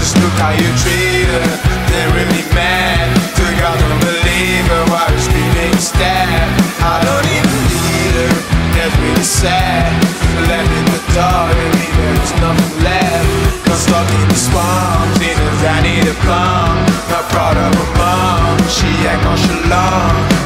Just look how you treat her. They're really mad. Took I don't believe her. Why is being stabbed? I don't even need her. That's really sad. Left in the dark, really there's nothing left. I'm stuck in the swamp, seeing as I need a plum. Not proud of her mom. She act nonchalant.